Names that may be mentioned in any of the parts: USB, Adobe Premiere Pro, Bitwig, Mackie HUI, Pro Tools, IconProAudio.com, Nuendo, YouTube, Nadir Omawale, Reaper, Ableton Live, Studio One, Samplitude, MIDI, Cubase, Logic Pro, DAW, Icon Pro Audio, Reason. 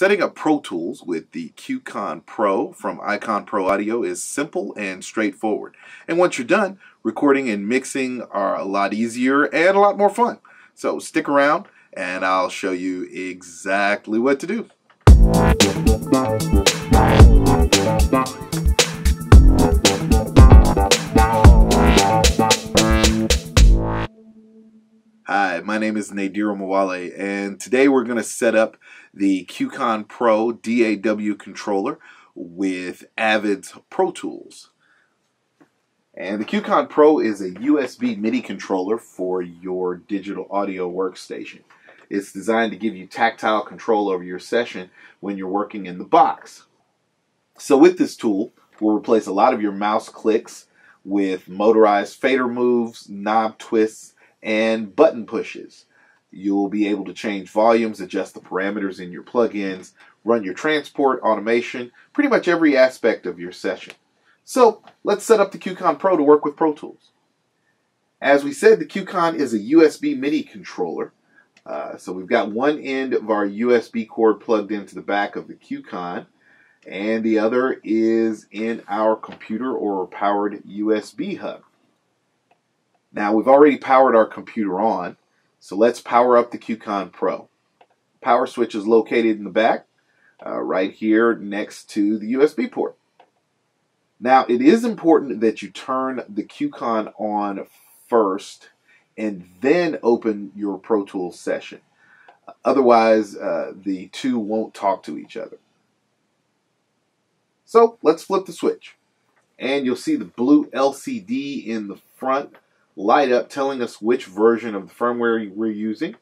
Setting up Pro Tools with the Icon Pro from Icon Pro Audio is simple and straightforward. And once you're done, recording and mixing are a lot easier and a lot more fun. So stick around and I'll show you exactly what to do. Hi, my name is Nadir Omawale, and today we're going to set up the Icon Pro DAW controller with Avid's Pro Tools. And the Icon Pro is a USB MIDI controller for your digital audio workstation. It's designed to give you tactile control over your session when you're working in the box. So with this tool, we'll replace a lot of your mouse clicks with motorized fader moves, knob twists, and button pushes. You'll be able to change volumes, adjust the parameters in your plugins, run your transport, automation, pretty much every aspect of your session. So let's set up the Icon Pro to work with Pro Tools. As we said, the Icon is a USB MIDI controller. So we've got one end of our USB cord plugged into the back of the Icon, and the other is in our computer or powered USB hub. Now, we've already powered our computer on, so let's power up the Icon Pro. Power switch is located in the back, right here next to the USB port. Now, it is important that you turn the Icon on first and then open your Pro Tools session. Otherwise, the two won't talk to each other. So, let's flip the switch. And you'll see the blue LCD in the front light up telling us which version of the firmware we're using,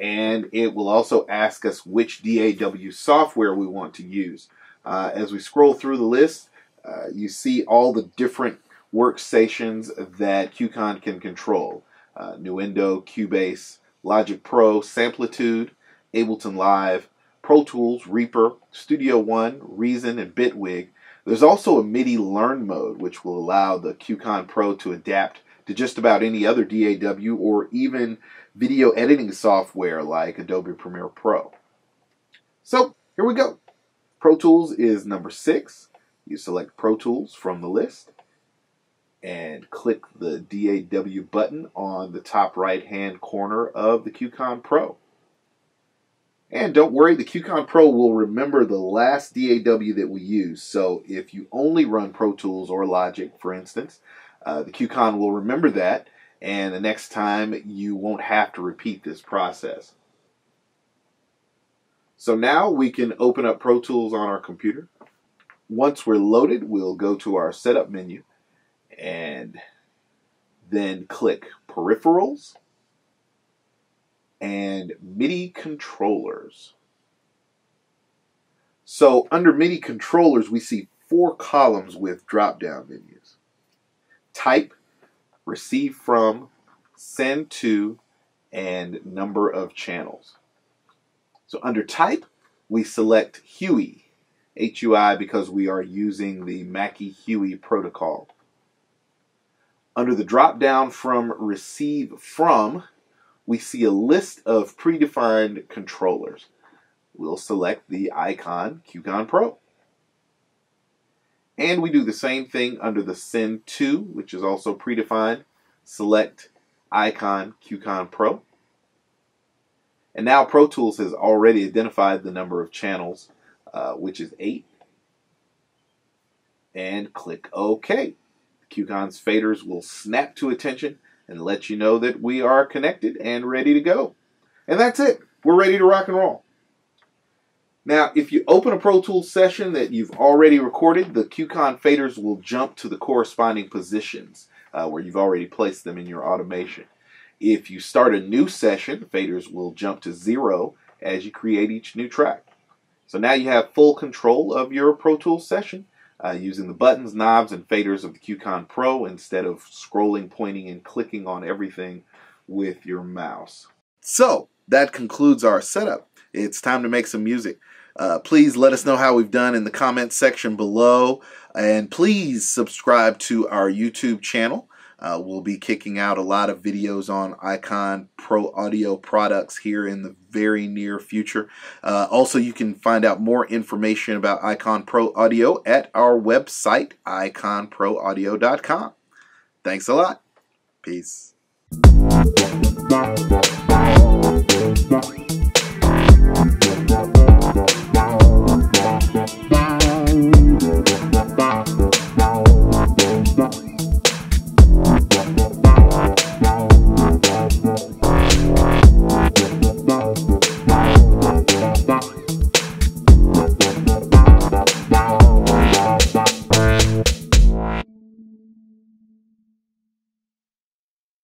and it will also ask us which DAW software we want to use. As we scroll through the list, you see all the different workstations that Icon can control. Nuendo, Cubase, Logic Pro, Samplitude, Ableton Live, Pro Tools, Reaper, Studio One, Reason, and Bitwig. There's also a MIDI learn mode, which will allow the Icon Pro to adapt to just about any other DAW or even video editing software like Adobe Premiere Pro. So here we go. Pro Tools is number 6. You select Pro Tools from the list and click the DAW button on the top right hand corner of the Icon Pro. And don't worry, the Icon Pro will remember the last DAW that we use. So if you only run Pro Tools or Logic, for instance, the Icon will remember that, and the next time you won't have to repeat this process. So now we can open up Pro Tools on our computer. Once we're loaded, we'll go to our setup menu and then click Peripherals and MIDI Controllers. So under MIDI Controllers, we see 4 columns with drop-down menus. Type, receive from, send to, and number of channels. So under type, we select HUI, HUI, because we are using the Mackie HUI protocol. Under the drop down from receive from, we see a list of predefined controllers. We'll select the Icon Pro. And we do the same thing under the Send To, which is also predefined. Select IconProAudio.com Pro. And now Pro Tools has already identified the number of channels, which is 8. And click OK. Icon's faders will snap to attention and let you know that we are connected and ready to go. And that's it. We're ready to rock and roll. Now, if you open a Pro Tools session that you've already recorded, the Icon faders will jump to the corresponding positions where you've already placed them in your automation. If you start a new session, faders will jump to 0 as you create each new track. So now you have full control of your Pro Tools session using the buttons, knobs, and faders of the Icon Pro instead of scrolling, pointing, and clicking on everything with your mouse. So that concludes our setup. It's time to make some music. Please let us know how we've done in the comments section below, and please subscribe to our YouTube channel. We'll be kicking out a lot of videos on Icon Pro Audio products here in the very near future. Also, you can find out more information about Icon Pro Audio at our website, IconProAudio.com. Thanks a lot. Peace.